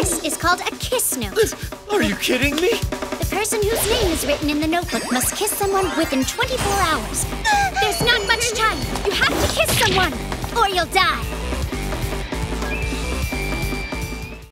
This is called a kiss note. Are you kidding me? The person whose name is written in the notebook must kiss someone within 24 hours. There's not much time. You have to kiss someone, or you'll die.